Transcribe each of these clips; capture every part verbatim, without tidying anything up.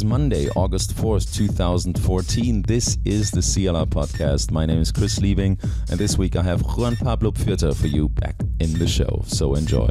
is Monday, August fourth, two thousand fourteen. This is the C L R Podcast. My name is Chris Liebing, and this week I have Juan Pablo Pfirter for you back in the show. So enjoy.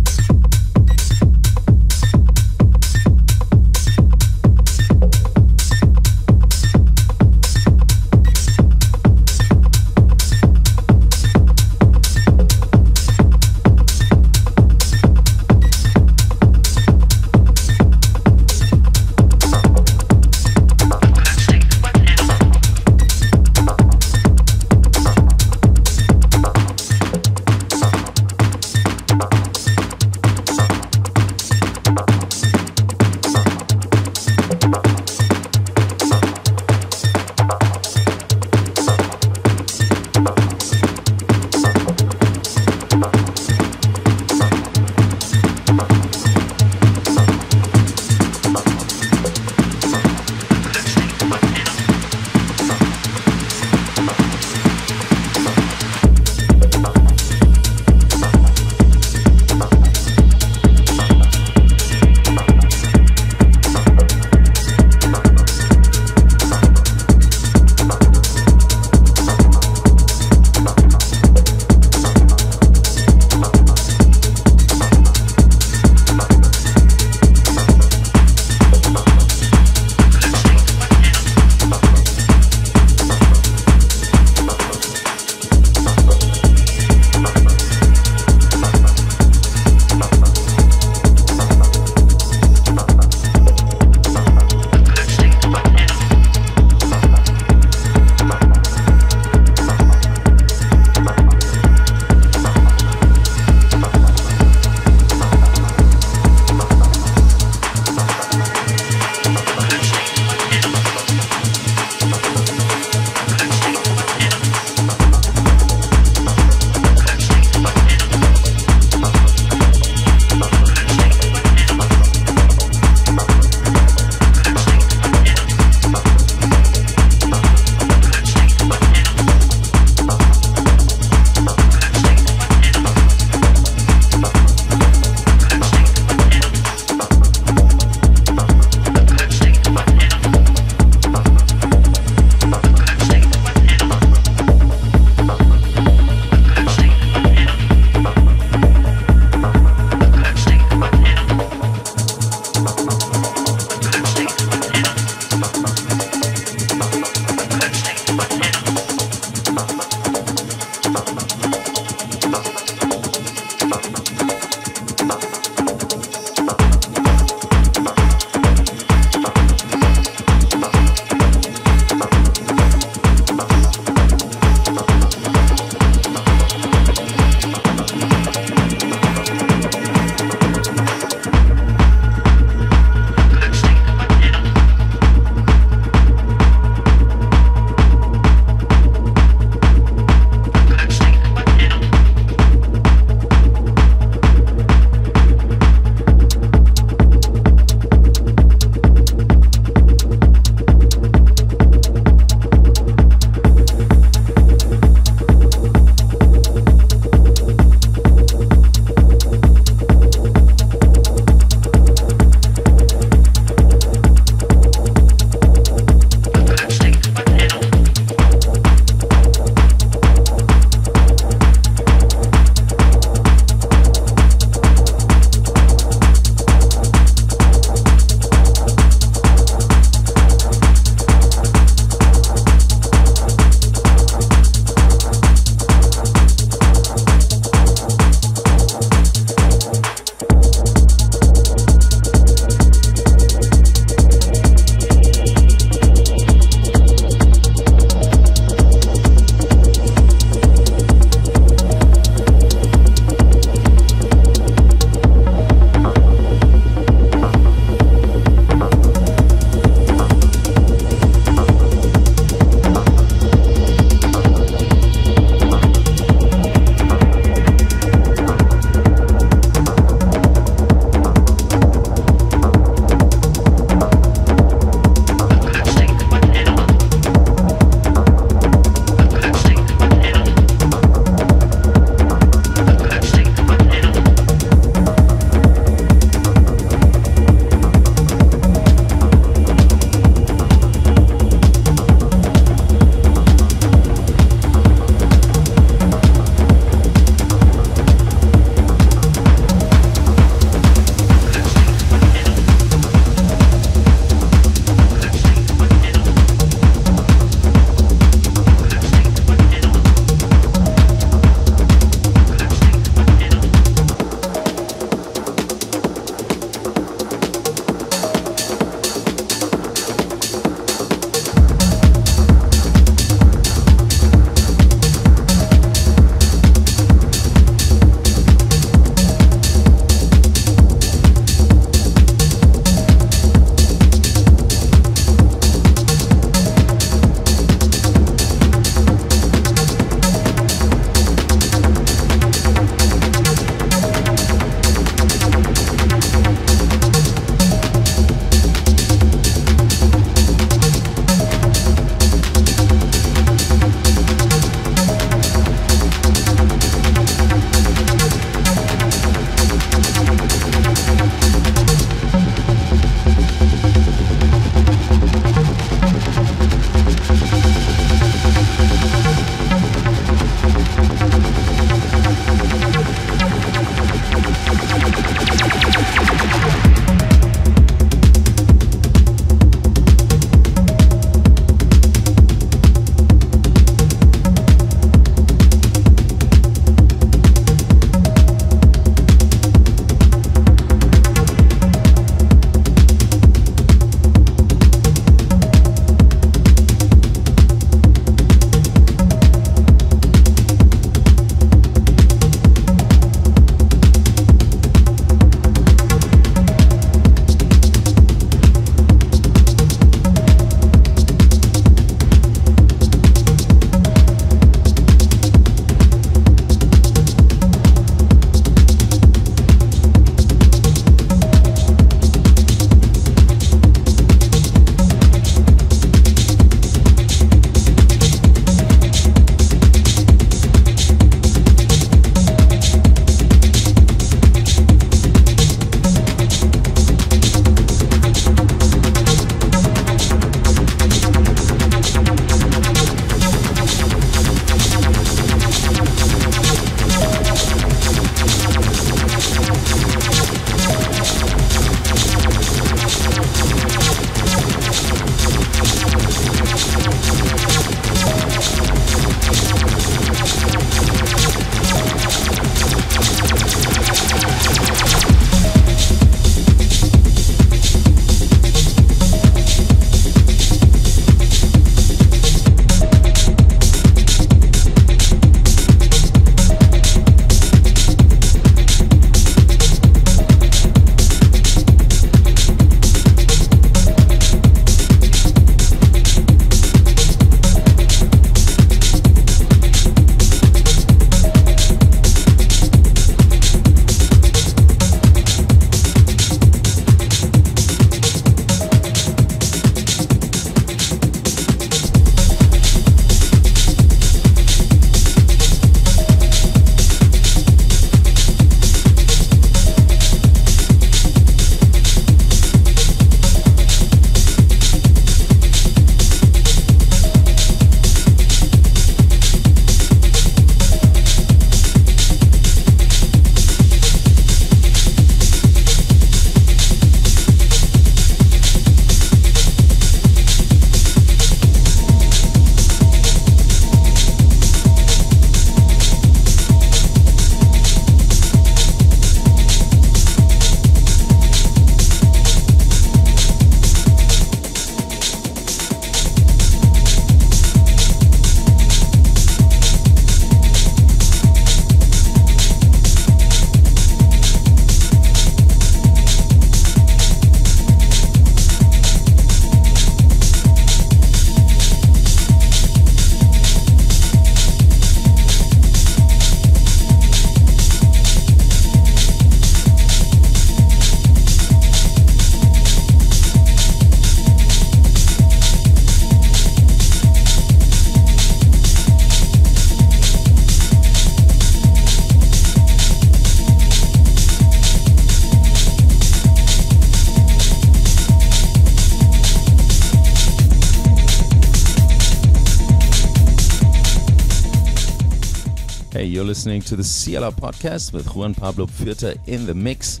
Hey, you're listening to the C L R Podcast with Juan Pablo Pfirter in the mix.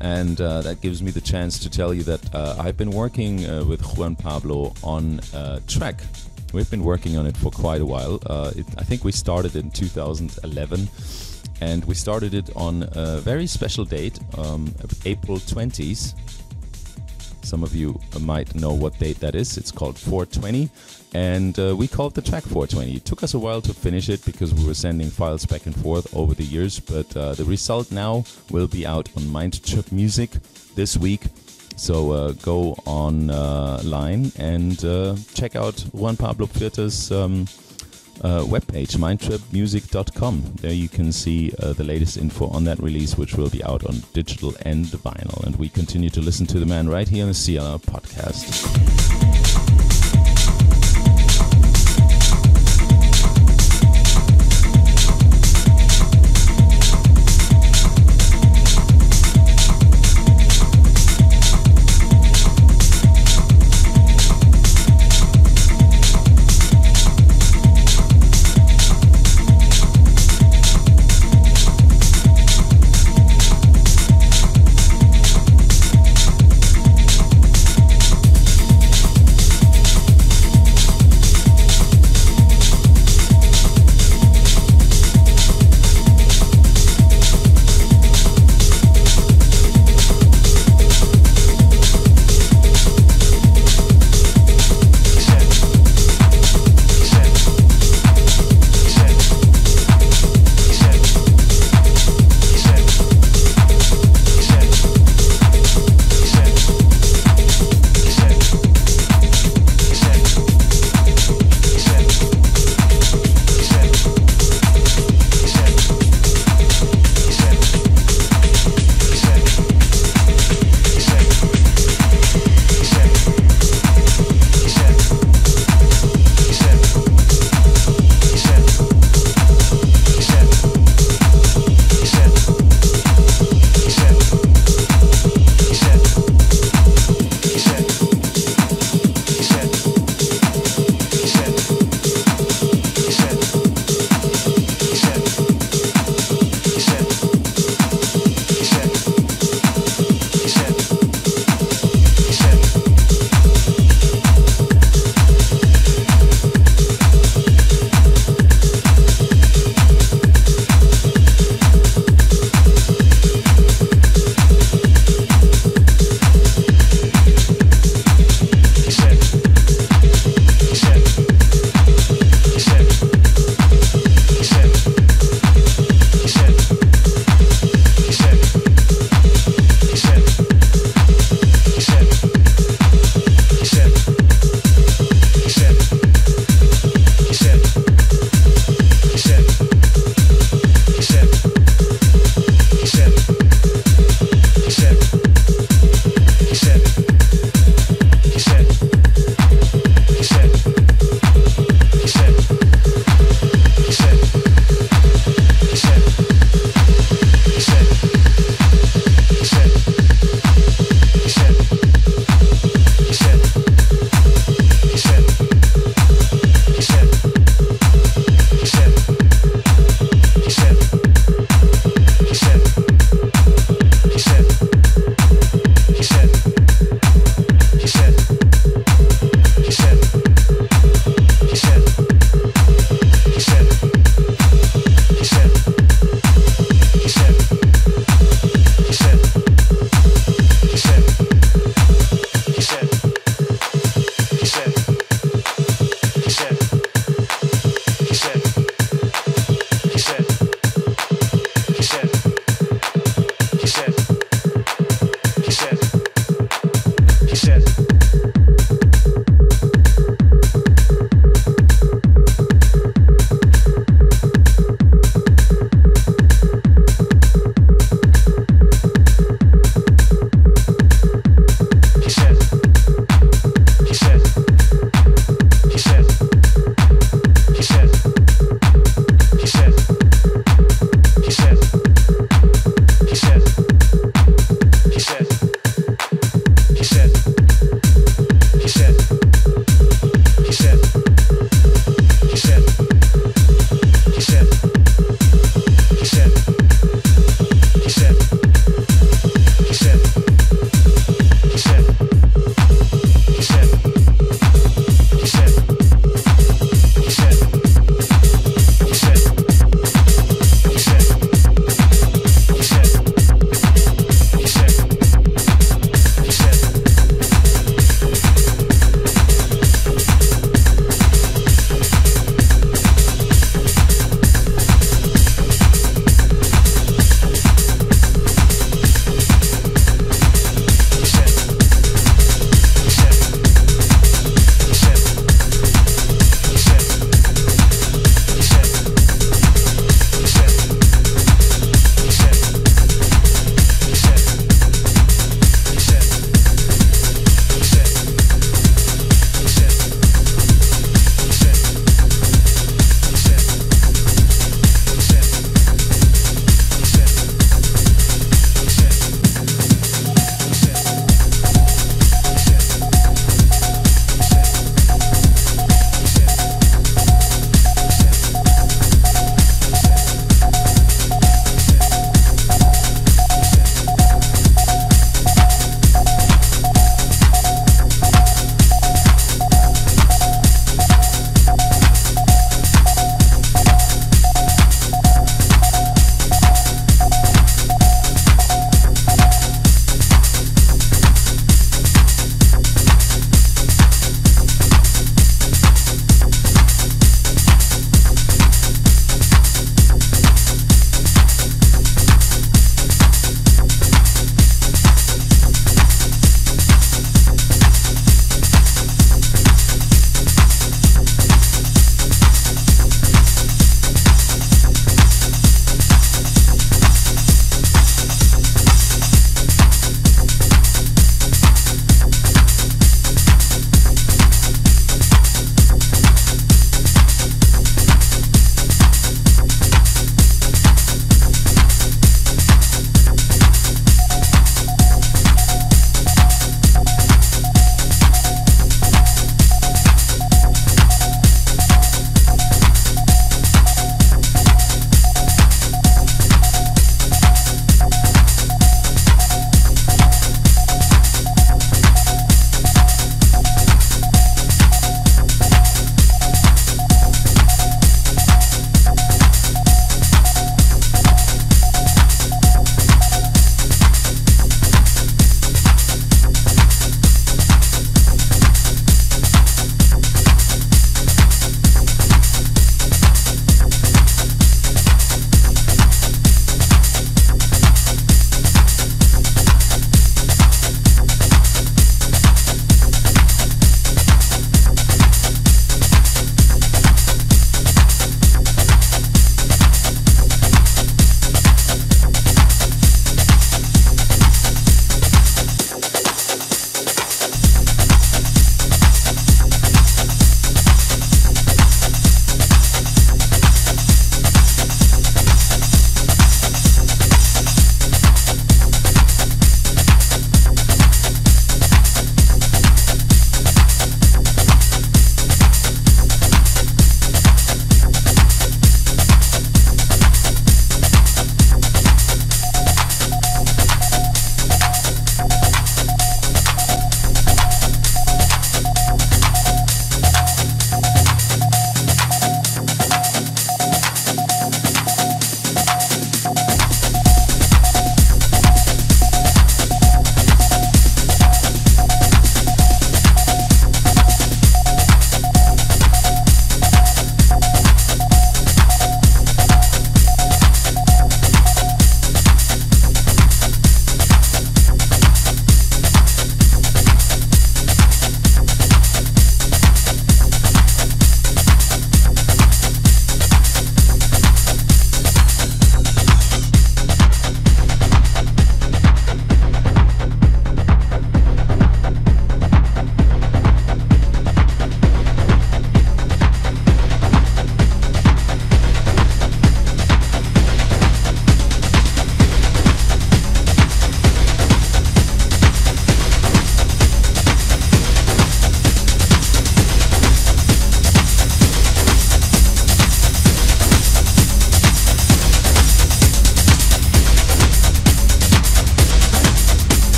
And uh, that gives me the chance to tell you that uh, I've been working uh, with Juan Pablo on a track. We've been working on it for quite a while. Uh, it, I think we started in two thousand eleven. And we started it on a very special date, um, April twentieth. Some of you might know what date that is. It's called four twenty, and uh, we called the track four twenty. It took us a while to finish it because we were sending files back and forth over the years, but uh, the result now will be out on Mindtrip Music this week. So uh, go online uh, and uh, check out Juan Pablo Pfirter's um, Uh, webpage, mindtrip music dot com. There you can see uh, the latest info on that release, which will be out on digital and vinyl. And we continue to listen to the man right here on the C L R Podcast.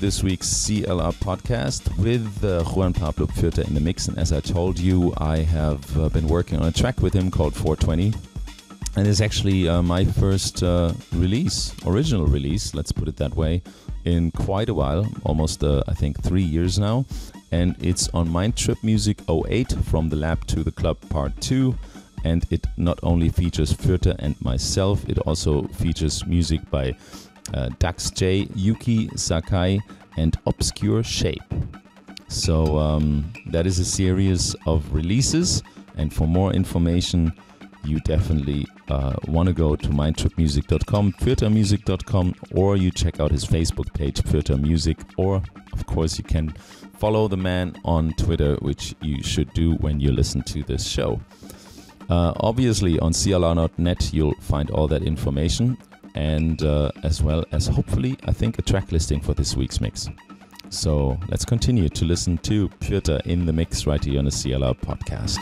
this week's C L R podcast with uh, Juan Pablo Pfirter in the mix. And as I told you, I have uh, been working on a track with him called four twenty. And it's actually uh, my first uh, release, original release, let's put it that way, in quite a while, almost uh, I think three years now. And it's on Mindtrip Music oh eight, From the Lab to the Club Part two. And it not only features Pfirter and myself, it also features music by uh, Dax J, Yuki Sakai and Obscure Shape. So um, that is a series of releases, and for more information you definitely uh, want to go to mindtrip music dot com, pfirter music dot com, or you check out his Facebook page, Pfirter Music, or of course you can follow the man on Twitter, which you should do when you listen to this show. Uh, obviously on C L R dot net you'll find all that information, and uh, as well as hopefully I think a track listing for this week's mix. So let's continue to listen to Pfirter in the mix right here on the C L R podcast.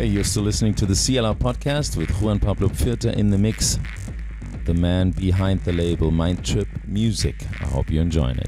Hey, you're still listening to the C L R Podcast with Juan Pablo Pfirter in the mix, the man behind the label Mindtrip Music. I hope you're enjoying it.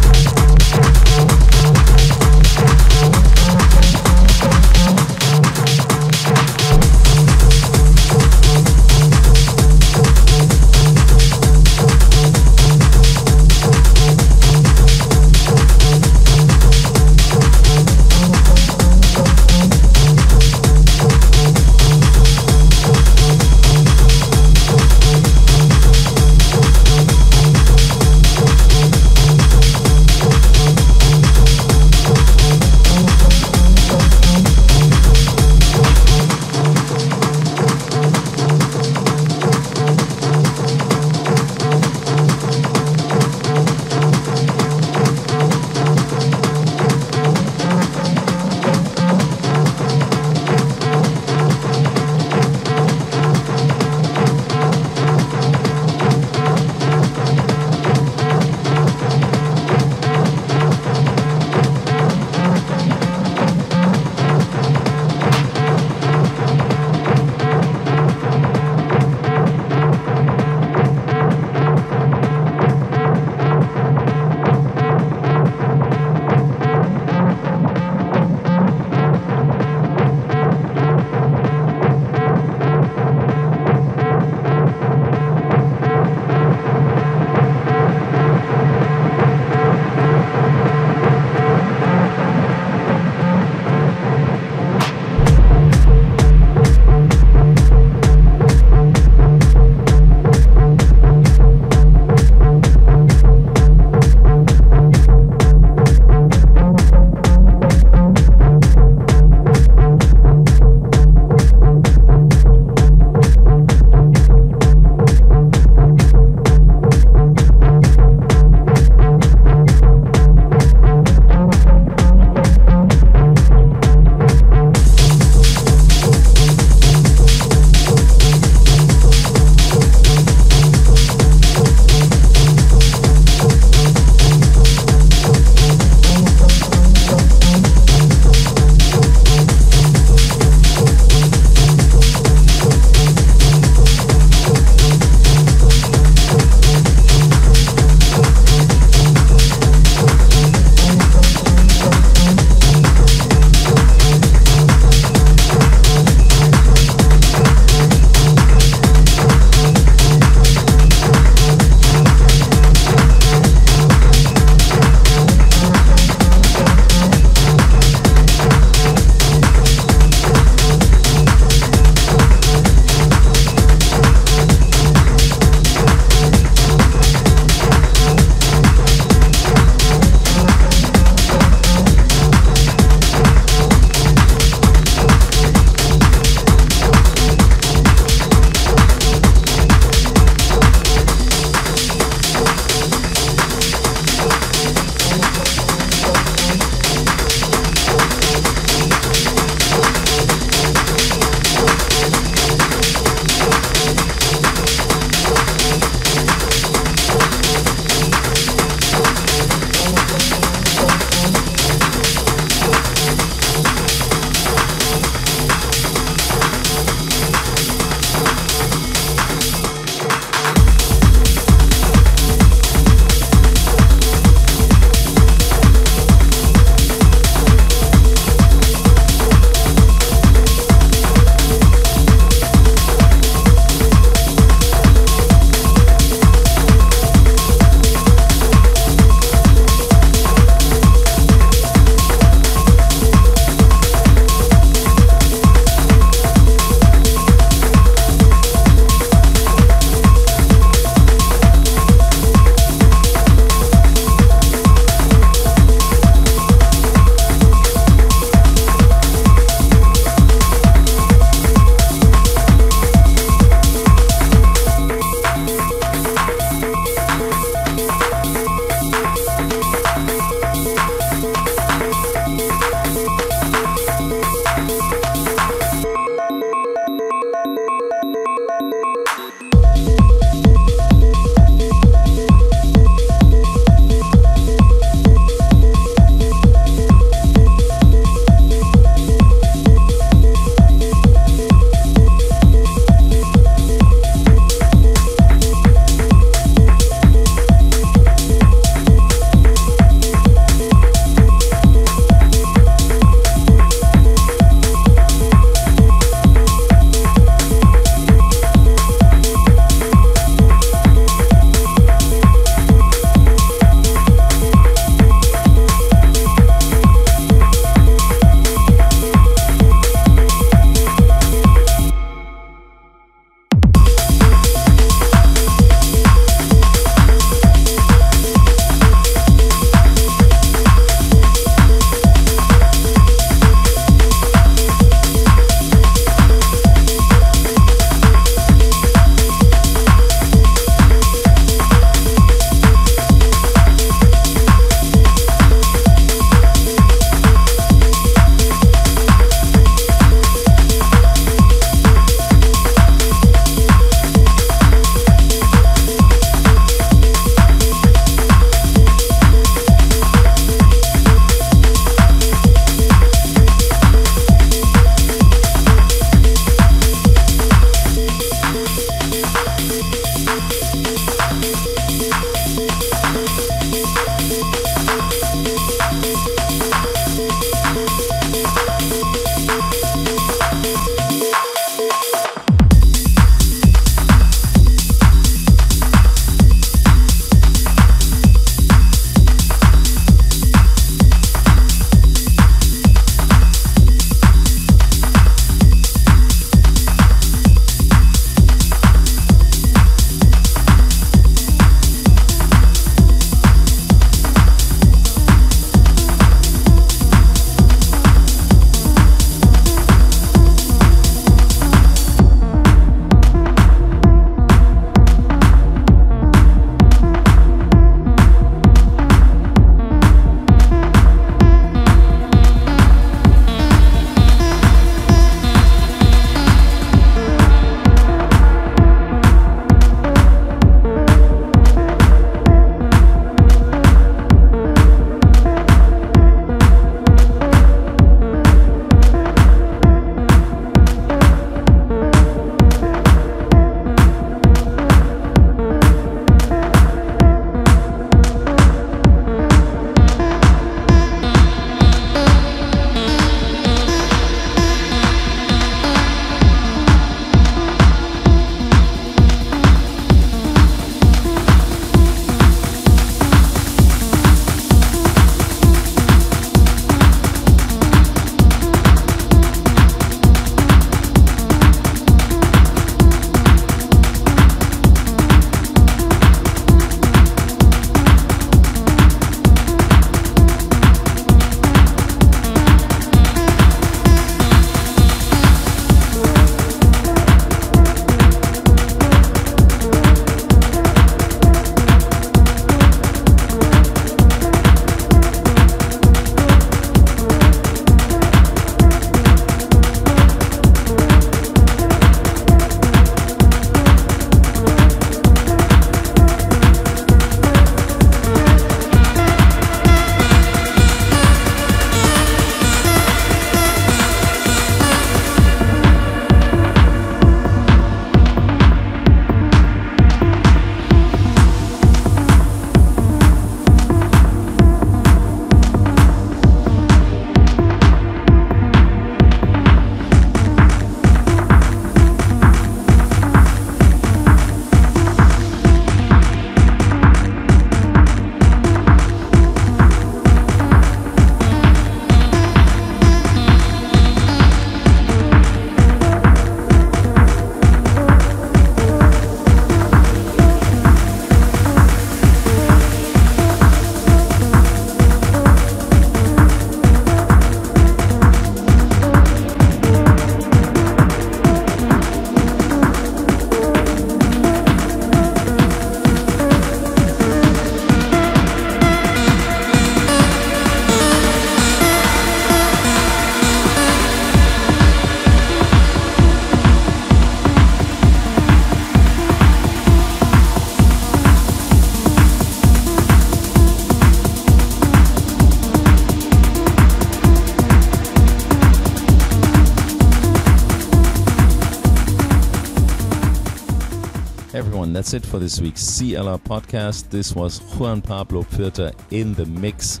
And that's it for this week's C L R podcast. This was Juan Pablo Pfirter in the mix.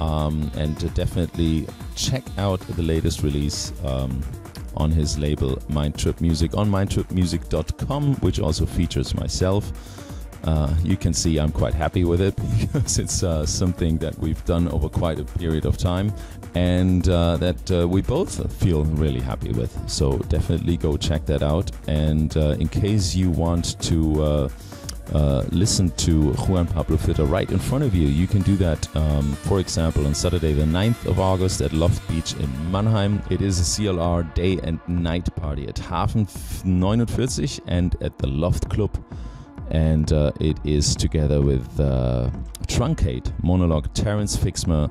Um, and definitely check out the latest release um, on his label Mindtrip Music on mindtrip music dot com, which also features myself. Uh, you can see I'm quite happy with it because it's uh, something that we've done over quite a period of time, and uh, that uh, we both feel really happy with. So definitely go check that out. And uh, in case you want to uh, uh, listen to Juan Pablo Pfirter right in front of you, you can do that, um, for example, on Saturday the ninth of August at Loft Beach in Mannheim. It is a C L R day and night party at Hafen neunundvierzig and at the Loft Club. And uh, it is together with uh, Truncate, Monologue, Terence Fixmer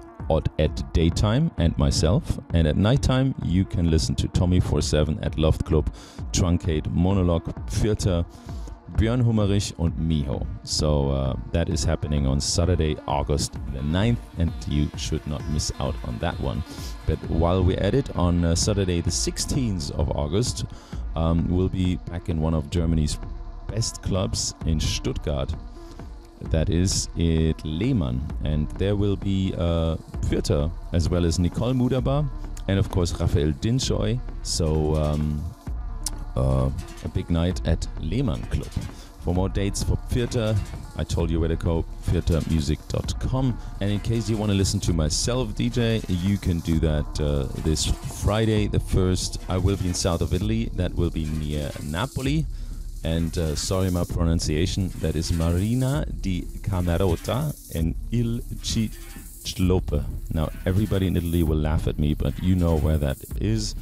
at daytime, and myself. And at nighttime, you can listen to Tommy forty-seven at Loft Club, Truncate, Monologue, Pfirter, Björn Hummerich, and Miho. So uh, that is happening on Saturday, August the ninth, and you should not miss out on that one. But while we're at it, on uh, Saturday the sixteenth of August, um, we'll be back in one of Germany's best clubs in Stuttgart, that is at Lehmann, and there will be uh, Pfirter as well as Nicole Mudaba and of course Rafael Dinshoi. So um, uh, a big night at Lehmann Club. For more dates for Pfirter, I told you where to go, pfirter music dot com. And in case you want to listen to myself D J, you can do that uh, this Friday the first. I will be in south of Italy, that will be near Napoli. And uh, sorry my pronunciation, that is Marina di Camerota and Il Ciclope. Now everybody in Italy will laugh at me, but you know where that is.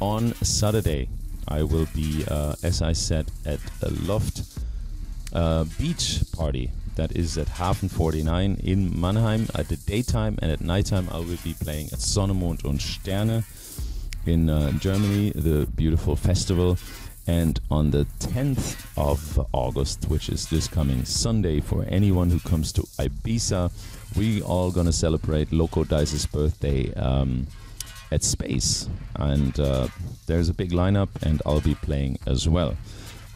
On Saturday I will be, uh, as I said, at a Loft uh, beach party. That is at Hafen forty-nine in Mannheim at the daytime, and at nighttime I will be playing at Sonne, Mond und Sterne in uh, Germany, the beautiful festival. And on the tenth of August, which is this coming Sunday, for anyone who comes to Ibiza, we all gonna celebrate Loco Dice's birthday um, at Space. And uh, there's a big lineup, and I'll be playing as well.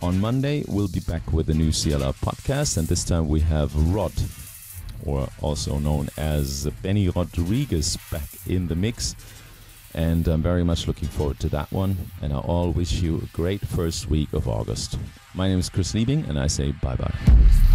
On Monday, we'll be back with a new C L R podcast, and this time we have Rod, or also known as Benny Rodriguez, back in the mix. And I'm very much looking forward to that one. And I all wish you a great first week of August. My name is Chris Liebing, and I say bye-bye.